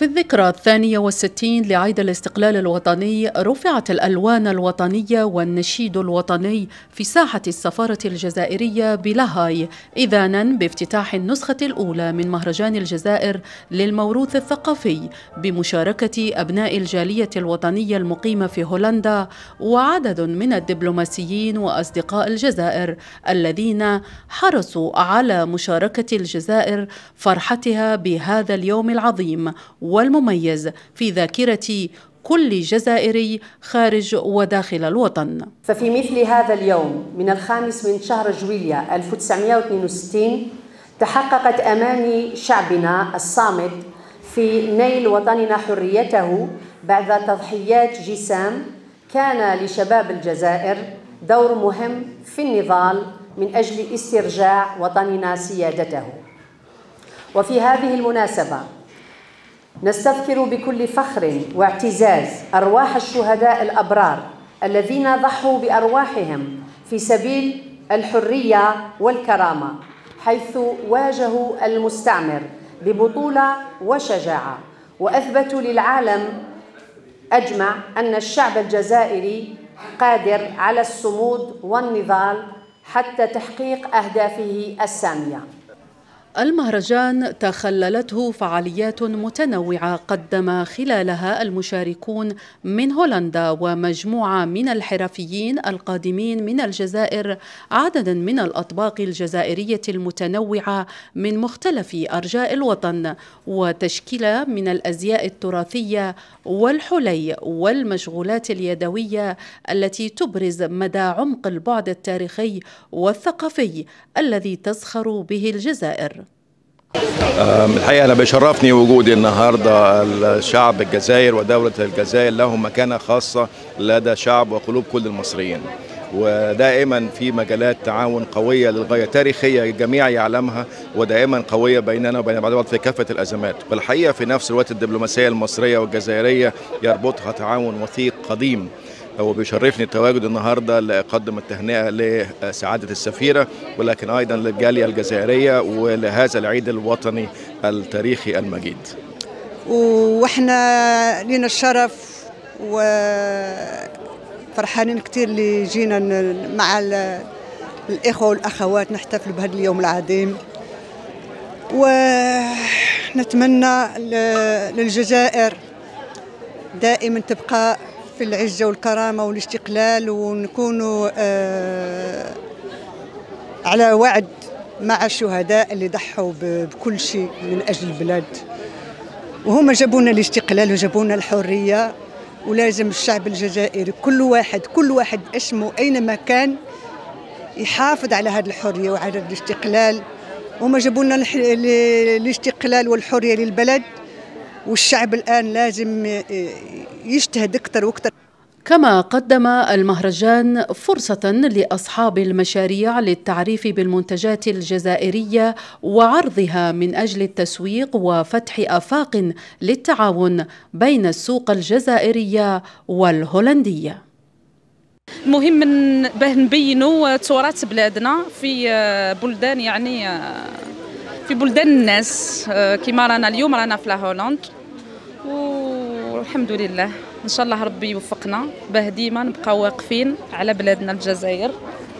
في الذكرى 62 لعيد الاستقلال الوطني رفعت الألوان الوطنية والنشيد الوطني في ساحة السفارة الجزائرية بلاهاي إذانا بافتتاح النسخة الأولى من مهرجان الجزائر للموروث الثقافي بمشاركة أبناء الجالية الوطنية المقيمة في هولندا وعدد من الدبلوماسيين وأصدقاء الجزائر الذين حرصوا على مشاركة الجزائر فرحتها بهذا اليوم العظيم والمميز في ذاكرة كل جزائري خارج وداخل الوطن. ففي مثل هذا اليوم من الخامس من شهر جويلية 1962 تحققت أماني شعبنا الصامد في نيل وطننا حريته بعد تضحيات جسام. كان لشباب الجزائر دور مهم في النضال من أجل استرجاع وطننا سيادته. وفي هذه المناسبة نستذكر بكل فخر واعتزاز أرواح الشهداء الأبرار الذين ضحوا بأرواحهم في سبيل الحرية والكرامة، حيث واجهوا المستعمر ببطولة وشجاعة وأثبتوا للعالم أجمع أن الشعب الجزائري قادر على الصمود والنضال حتى تحقيق أهدافه السامية. المهرجان تخللته فعاليات متنوعة قدم خلالها المشاركون من هولندا ومجموعة من الحرفيين القادمين من الجزائر عددا من الأطباق الجزائرية المتنوعة من مختلف أرجاء الوطن وتشكيلة من الأزياء التراثية والحلي والمشغولات اليدوية التي تبرز مدى عمق البعد التاريخي والثقافي الذي تزخر به الجزائر. الحقيقة أنا بيشرفني وجودي النهاردة. الشعب الجزائر ودولة الجزائر لهم مكانة خاصة لدى شعب وقلوب كل المصريين، ودائما في مجالات تعاون قوية للغاية تاريخية الجميع يعلمها، ودائما قوية بيننا وبين بعض في كافة الأزمات. والحقيقة في نفس الوقت الدبلوماسية المصرية والجزائرية يربطها تعاون وثيق قديم. وبيشرفني التواجد النهارده لأقدم التهنئه لسعاده السفيره، ولكن ايضا للجاليه الجزائريه ولهذا العيد الوطني التاريخي المجيد. واحنا لينا الشرف وفرحانين كتير اللي جينا مع الاخوه والاخوات نحتفل بهذا اليوم العظيم، ونتمنى للجزائر دائما تبقى في العزة والكرامة والاستقلال، ونكونوا على وعد مع الشهداء اللي ضحوا بكل شيء من أجل البلاد، وهما جابونا الاستقلال وجابونا الحرية. ولازم الشعب الجزائري كل واحد اسمه أينما كان يحافظ على هذه الحرية وعلى الاستقلال. هما جابونا الاستقلال والحرية للبلد، والشعب الآن لازم يجتهد أكثر وأكثر. كما قدم المهرجان فرصة لأصحاب المشاريع للتعريف بالمنتجات الجزائرية وعرضها من أجل التسويق وفتح آفاق للتعاون بين السوق الجزائرية والهولندية. المهم باه نبينوا تراث بلادنا في بلدان، يعني في بلدان الناس كما رانا اليوم رانا في هولندا، والحمد لله ان شاء الله ربي يوفقنا باه ديما نبقاو واقفين على بلادنا الجزائر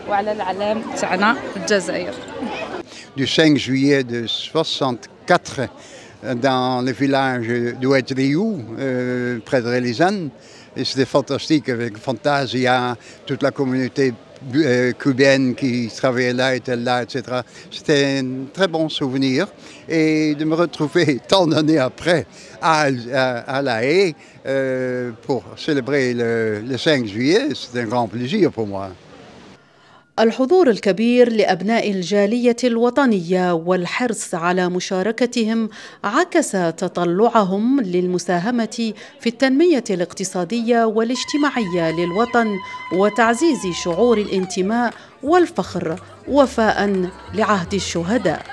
وعلى العلام تاعنا الجزائر. Du 5 juillet de 64 dans le village d'Ouadriou près de Rélisane, c'était fantastique avec Fantasia, toute la communauté cubaine qui travaillait là, était là, etc. C'était un très bon souvenir. Et de me retrouver tant d'années après à La Haye pour célébrer le 5 juillet, c'est un grand plaisir pour moi. الحضور الكبير لأبناء الجالية الوطنية والحرص على مشاركتهم عكس تطلعهم للمساهمة في التنمية الاقتصادية والاجتماعية للوطن وتعزيز شعور الانتماء والفخر وفاء لعهد الشهداء.